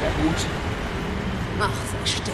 Vermuten. Ach, sei still.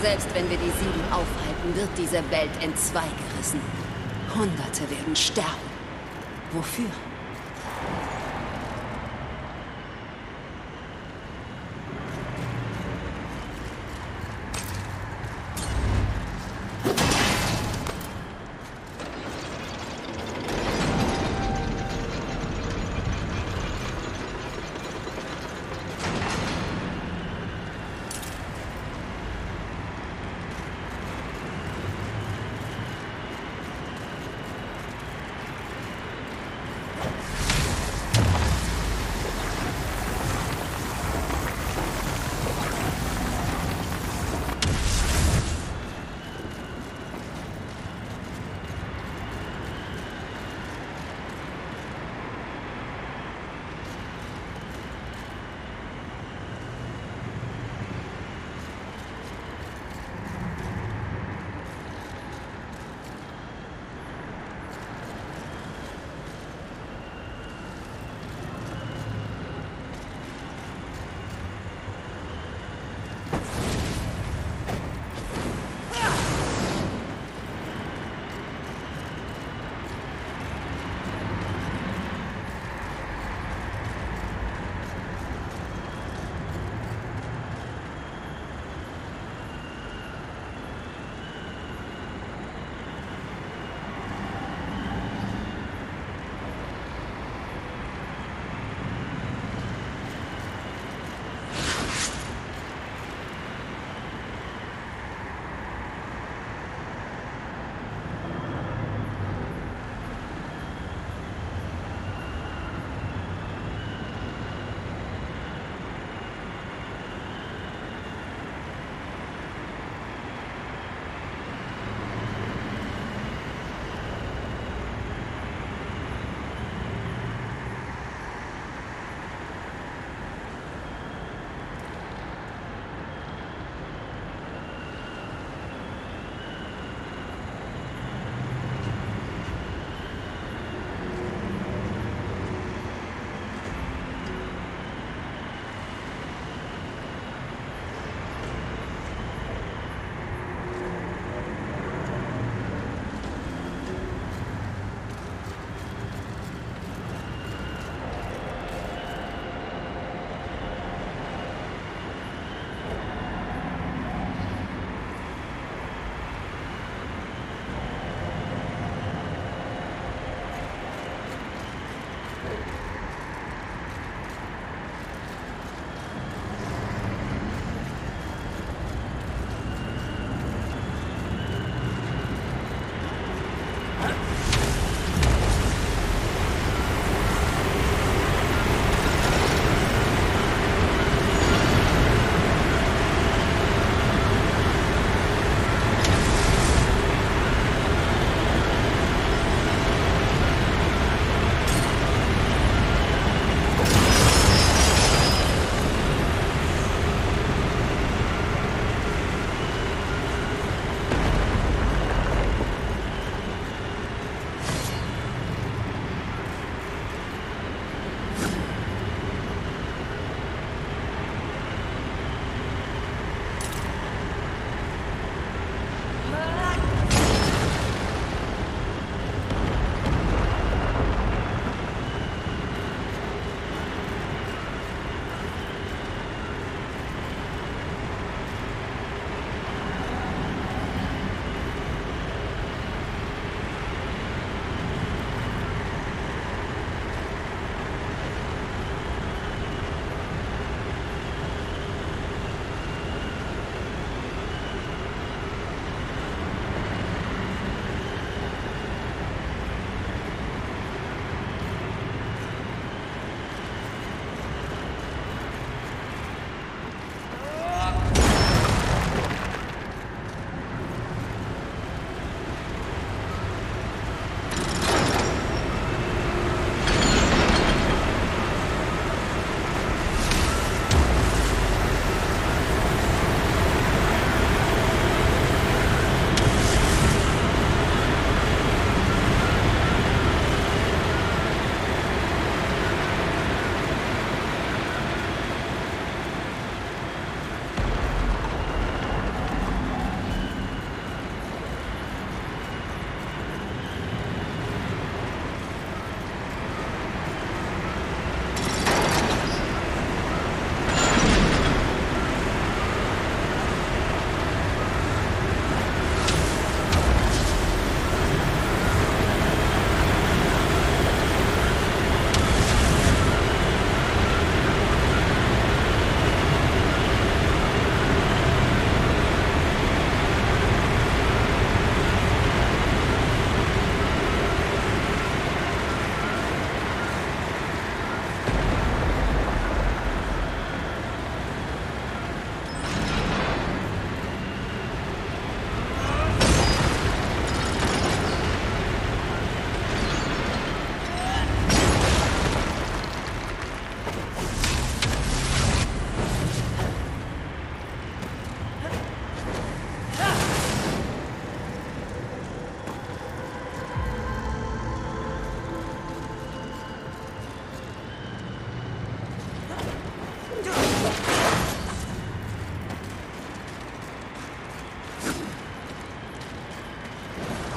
Selbst wenn wir die Sieben aufhalten, wird diese Welt entzweigerissen. Hunderte werden sterben. Wofür?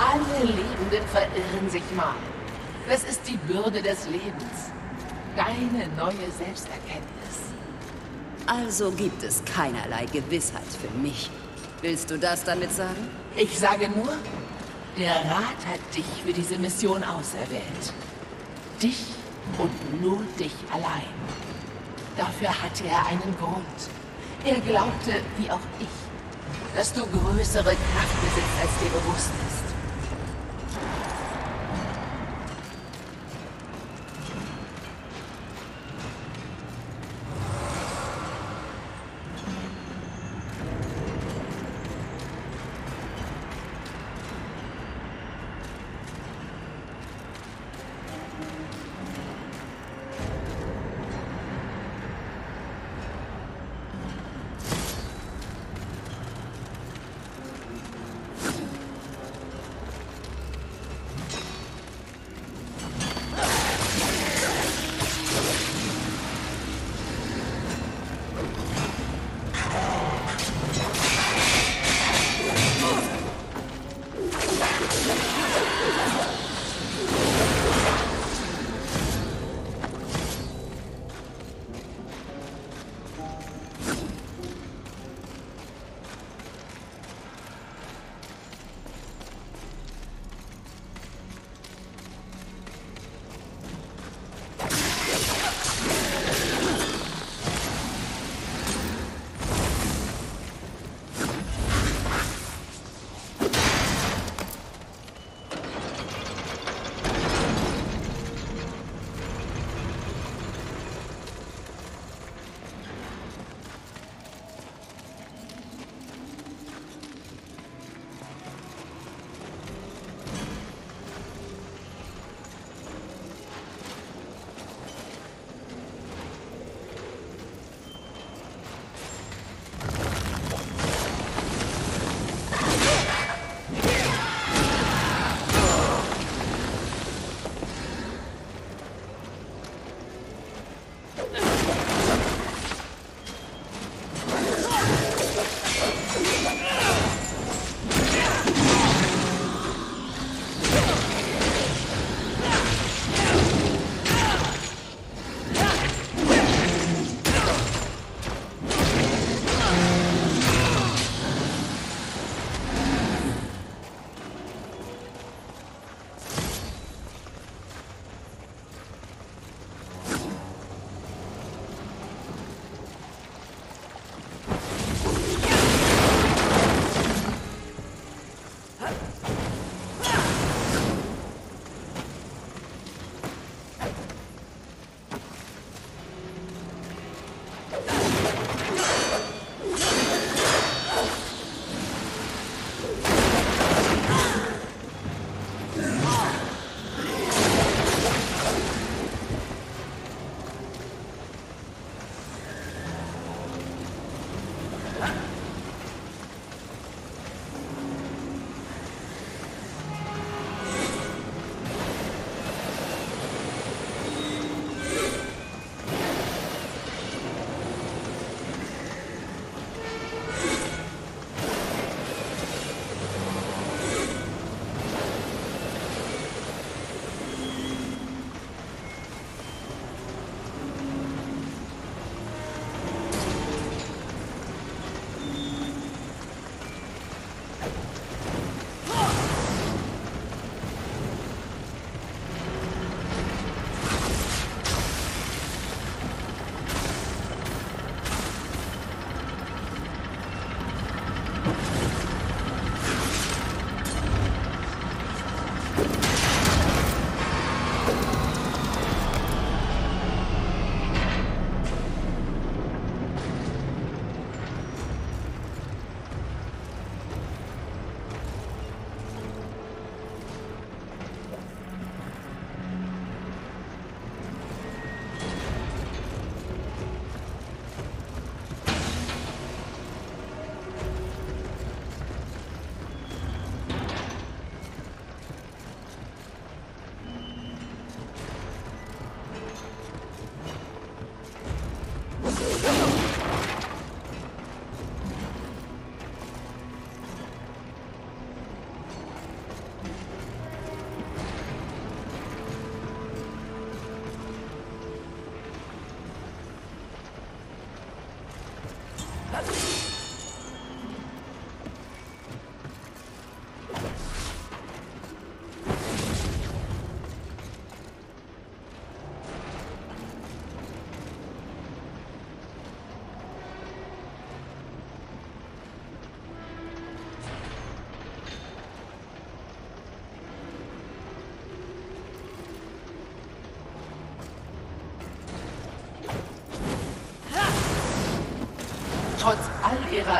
Alle Lebenden verirren sich mal. Das ist die Bürde des Lebens. Deine neue Selbsterkenntnis. Also gibt es keinerlei Gewissheit für mich. Willst du das damit sagen? Ich sage nur, der Rat hat dich für diese Mission auserwählt. Dich und nur dich allein. Dafür hatte er einen Grund. Er glaubte, wie auch ich, dass du größere Kraft besitzt, als dir bewusst ist.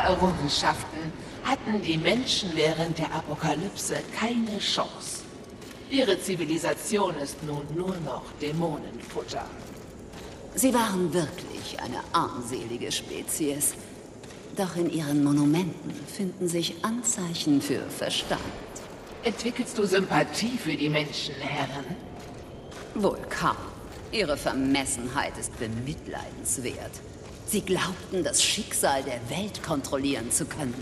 Errungenschaften hatten die Menschen während der Apokalypse keine Chance. Ihre Zivilisation ist nun nur noch Dämonenfutter. Sie waren wirklich eine armselige Spezies. Doch in ihren Monumenten finden sich Anzeichen für Verstand. Entwickelst du Sympathie für die Menschen, Herren? Wohl kaum. Ihre Vermessenheit ist bemitleidenswert. Sie glaubten, das Schicksal der Welt kontrollieren zu können.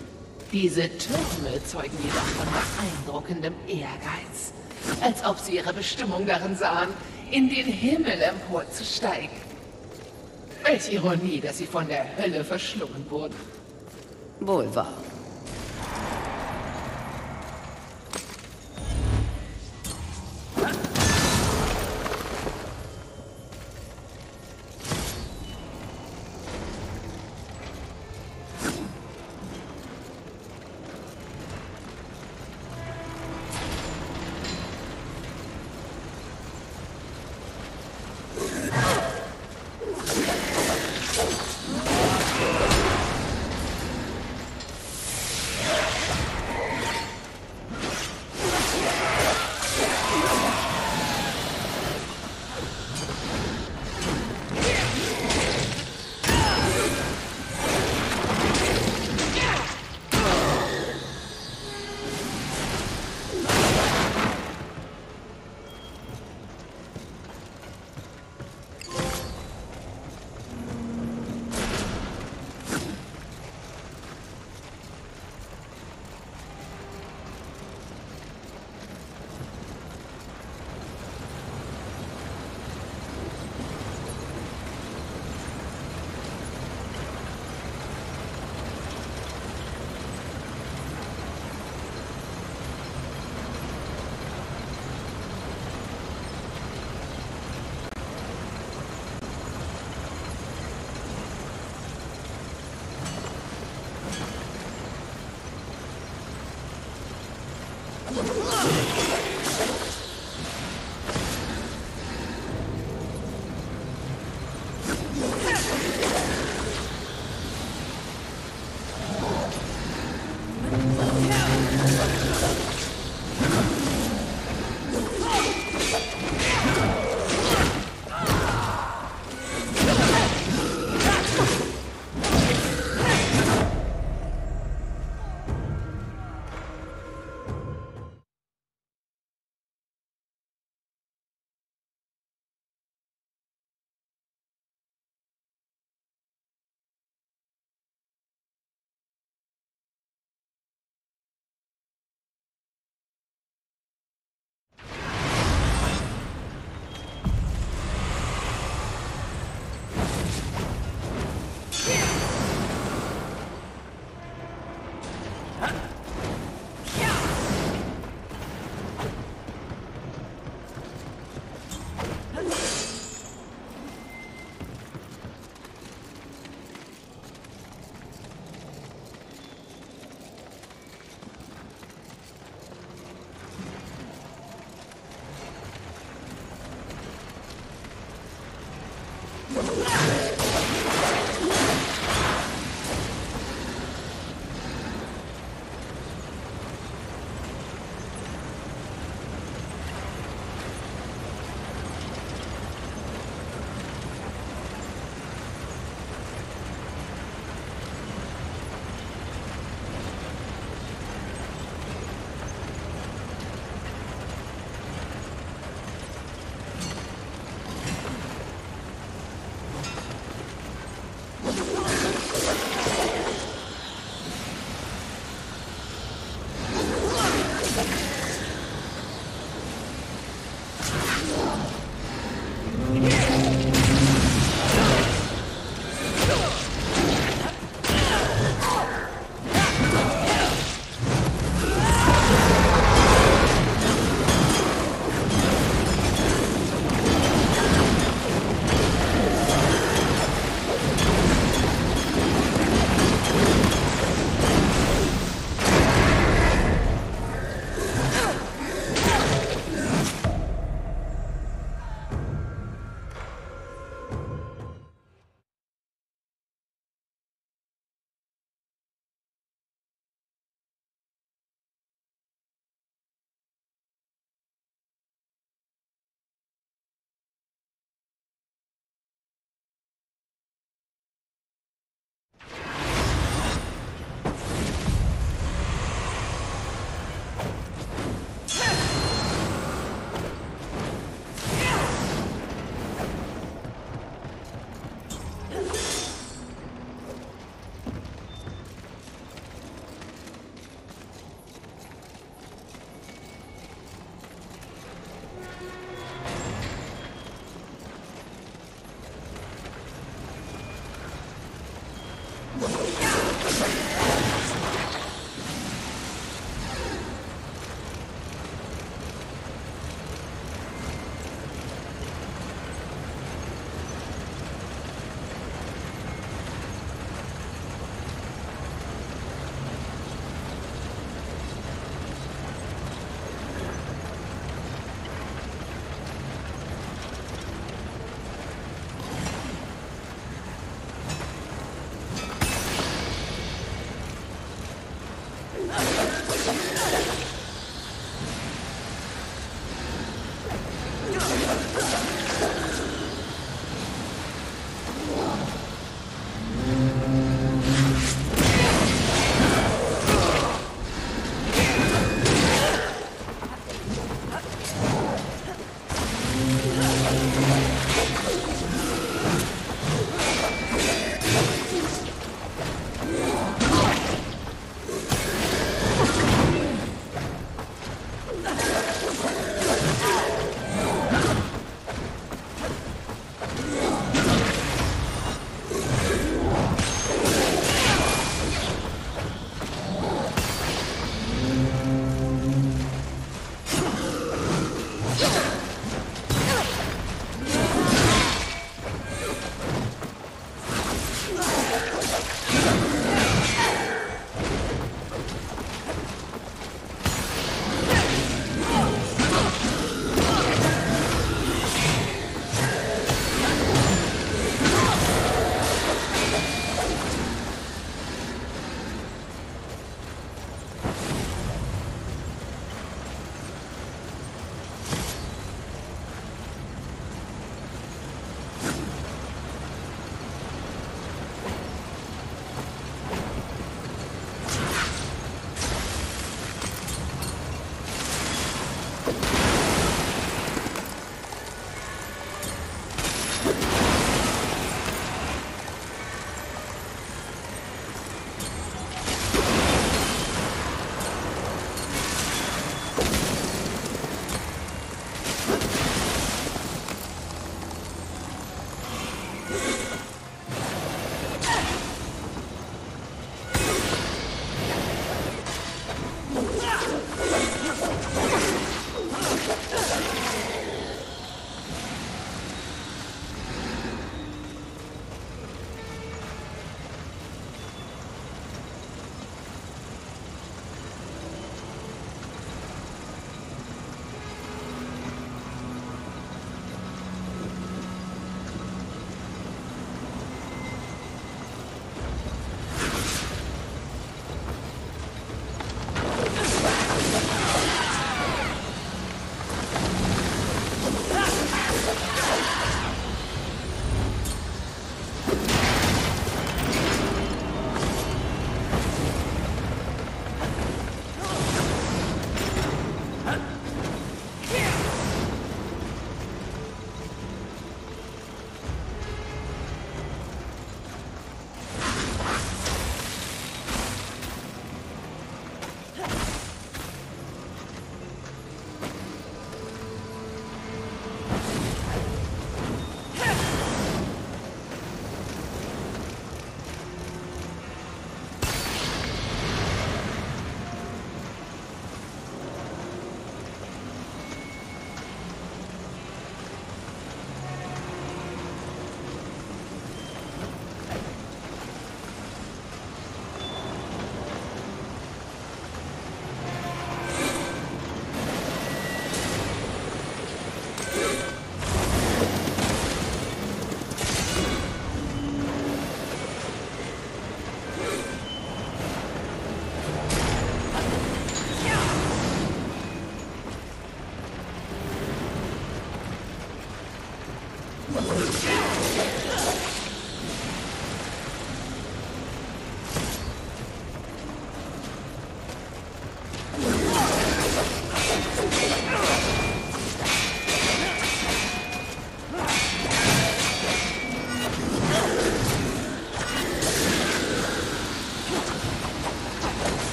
Diese Türme zeugen jedoch von beeindruckendem Ehrgeiz. Als ob sie ihre Bestimmung darin sahen, in den Himmel emporzusteigen. Welch Ironie, dass sie von der Hölle verschlungen wurden. Wohl wahr.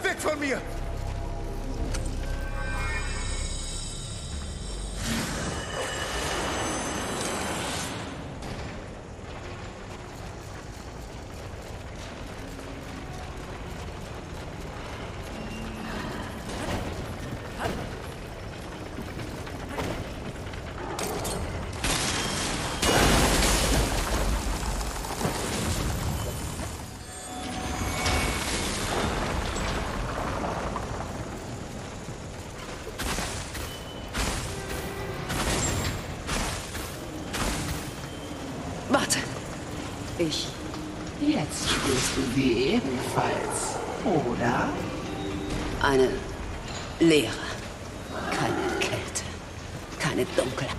Weg von mir! Jetzt spürst du die ebenfalls, oder? Eine Leere. Keine Kälte. Keine Dunkelheit.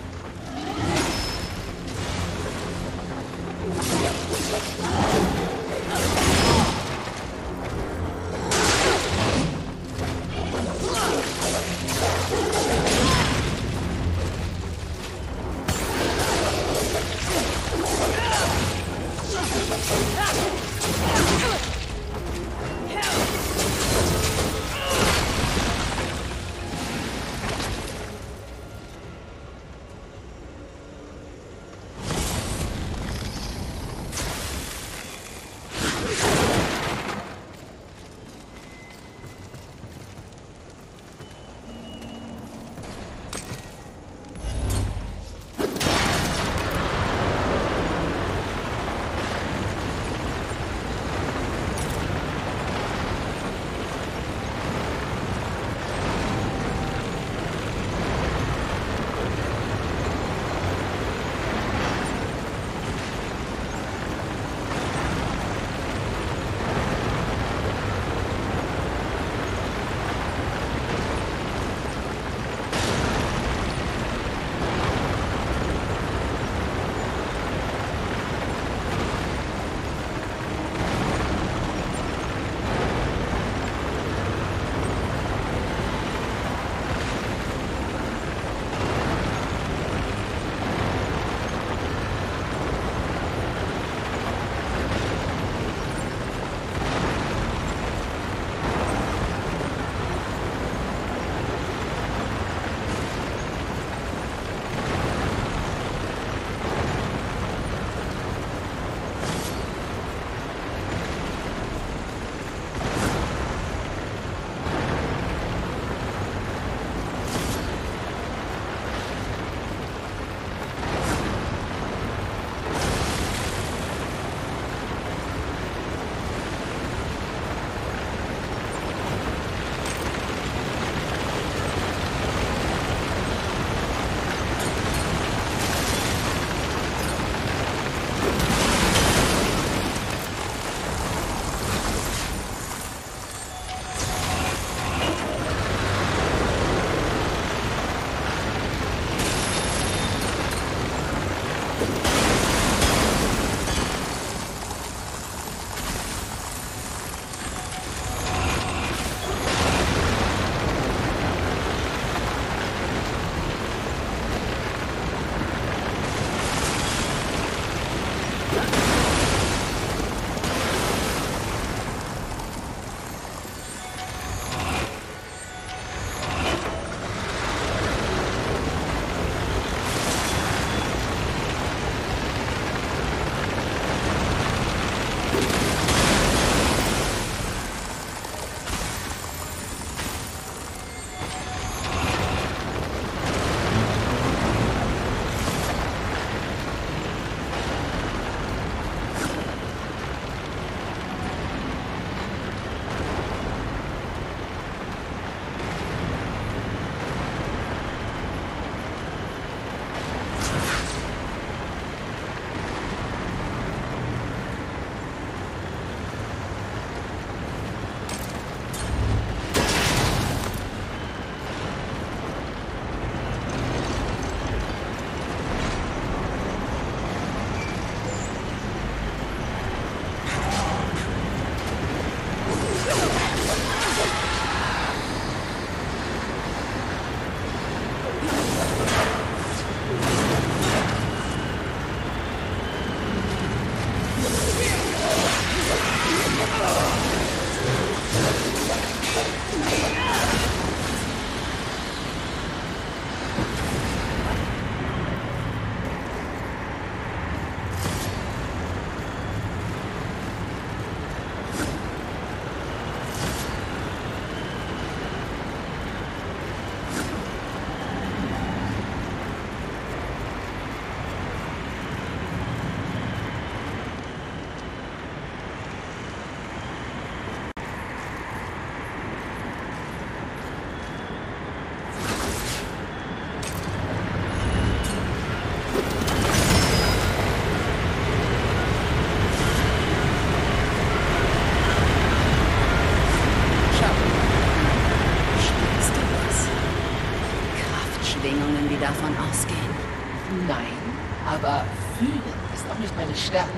sein, aber fühlen ist auch nicht meine Stärke.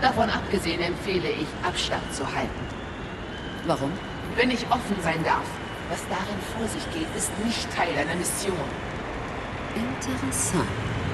Davon abgesehen empfehle ich, Abstand zu halten. Warum? Wenn ich offen sein darf. Was darin vor sich geht, ist nicht Teil einer Mission. Interessant.